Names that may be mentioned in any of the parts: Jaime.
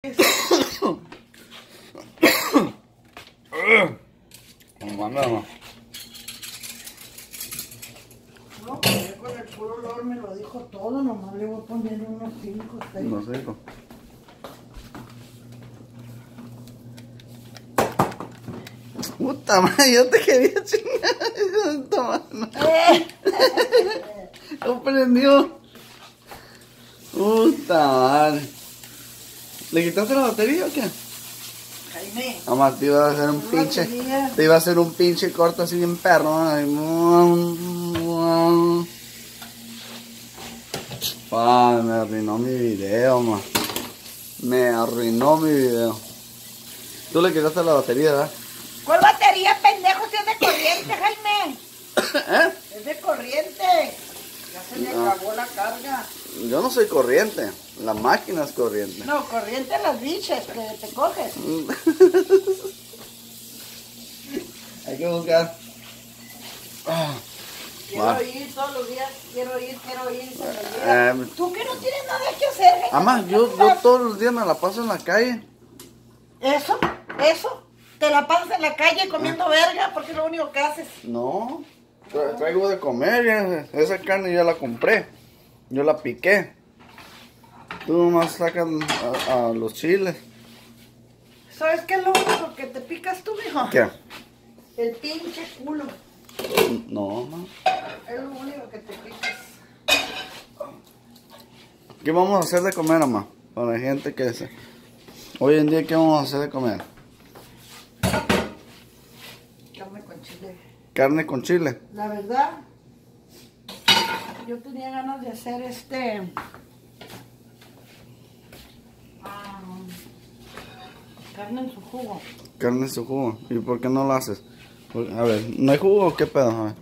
No, porque con el puro olor me lo dijo todo, nomás le voy a poner unos 5, 6. No sé, hijo. Puta madre, yo te quería chingar. No prendió. Puta madre. ¿Le quitaste la batería o qué? Jaime. Nomás te iba a hacer un pinche. Batería. Te iba a hacer un pinche corto así bien perro. Pa, me arruinó mi video, man. Me arruinó mi video. Tú le quitaste la batería, ¿verdad? ¿Cuál batería, pendejo? Si es de corriente, Jaime. ¿Eh? Es de corriente. Ya se le acabó la carga. Yo no soy corriente. La máquina es corriente. No, corriente las bichas que te coges. Hay que buscar. Quiero ir todos los días. Quiero ir. Tú que no tienes nada que hacer, Jaime. Además, yo todos los días me la paso en la calle. ¿Eso? Te la pasas en la calle comiendo verga, porque es lo único que haces. No, traigo de comer, esa carne ya la compré, yo la piqué. Tú nomás sacas a los chiles. ¿Sabes qué es lo único que te picas tú, mijo? ¿Qué? El pinche culo. No, no. Es lo único que te picas. ¿Qué vamos a hacer de comer, mamá? Para la gente que se... Hoy en día, ¿qué vamos a hacer de comer? Carne con chile. La verdad, yo tenía ganas de hacer carne en su jugo. Carne en su jugo. ¿Y por qué no lo haces? A ver, ¿no hay jugo o qué pedo? A ver.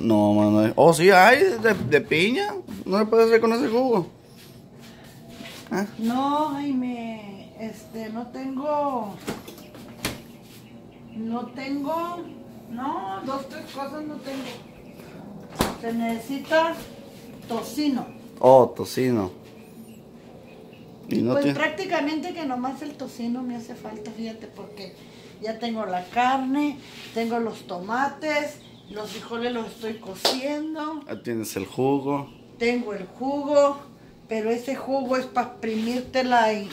No, mano. Oh, sí hay, de piña. ¿No se puede hacer con ese jugo? ¿Eh? No, Jaime, no, 2, 3 cosas no tengo. Se necesita tocino. Oh, tocino. Y no pues tiene... prácticamente que nomás el tocino me hace falta, fíjate, porque ya tengo la carne, tengo los tomates, los frijoles los estoy cociendo. Ah, tienes el jugo. Tengo el jugo, pero ese jugo es para exprimírtela ahí.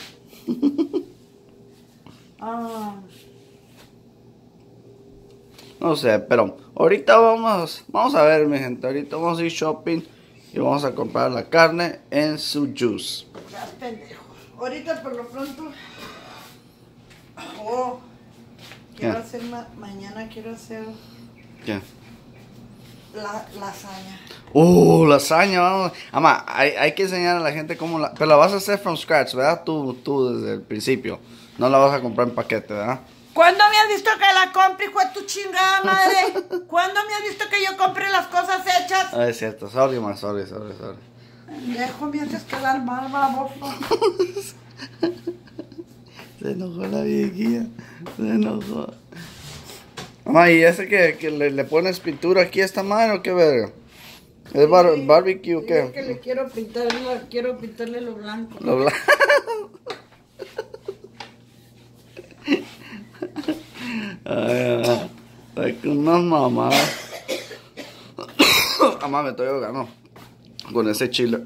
No sé, pero ahorita vamos a ver, mi gente. Ahorita vamos a ir shopping y vamos a comprar la carne en su juice. Ya, pendejo. Ahorita por lo pronto. Quiero hacer mañana quiero hacer. ¿Qué? Lasaña. Lasaña, vamos. Ama, hay que enseñar a la gente cómo la. Pero la vas a hacer from scratch, ¿verdad? Tú desde el principio. No la vas a comprar en paquete, ¿verdad? ¿Cuándo me has visto que la compre, hijo de tu chingada madre? ¿Cuándo me has visto que yo compre las cosas hechas? Ah, es cierto. Sorry, ma, sorry. Dejo, me haces quedar mal, baboso. Se enojó la viejilla. Se enojó. Mamá, ¿y ese que le pones pintura aquí a esta madre o qué verga? ¿Es barbecue o qué? Es que le quiero pintar, quiero pintarle lo blanco. Lo blanco. Ay, ay, que una mamá. Mamá, me estoy ahogando con ese chile.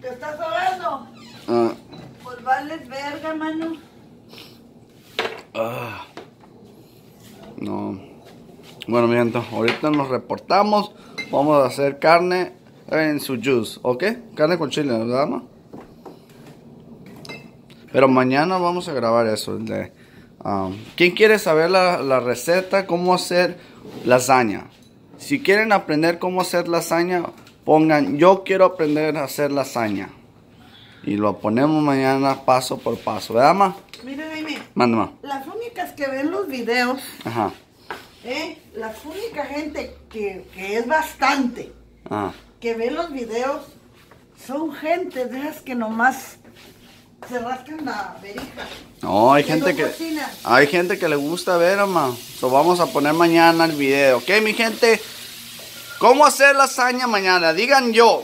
¿Te estás ahogando? Pues vales verga, mano. No. Bueno, mi gente, ahorita nos reportamos. Vamos a hacer carne en su juice, ¿ok? Carne con chile, ¿verdad, mamá? Pero mañana vamos a grabar eso. ¿Quién quiere saber la receta? ¿Cómo hacer lasaña? Si quieren aprender cómo hacer lasaña, pongan yo quiero aprender a hacer lasaña. Y lo ponemos mañana paso por paso. ¿Verdad, ma? Mira, Jaime. Mándame. Las únicas que ven los videos. Ajá. La única gente que es bastante. Ajá. Que ve los videos. Son gente de esas que nomás... se rascan la verija. No, hay gente que le gusta ver, mamá. So, vamos a poner mañana el video, ¿ok, mi gente? ¿Cómo hacer lasaña mañana? Digan yo.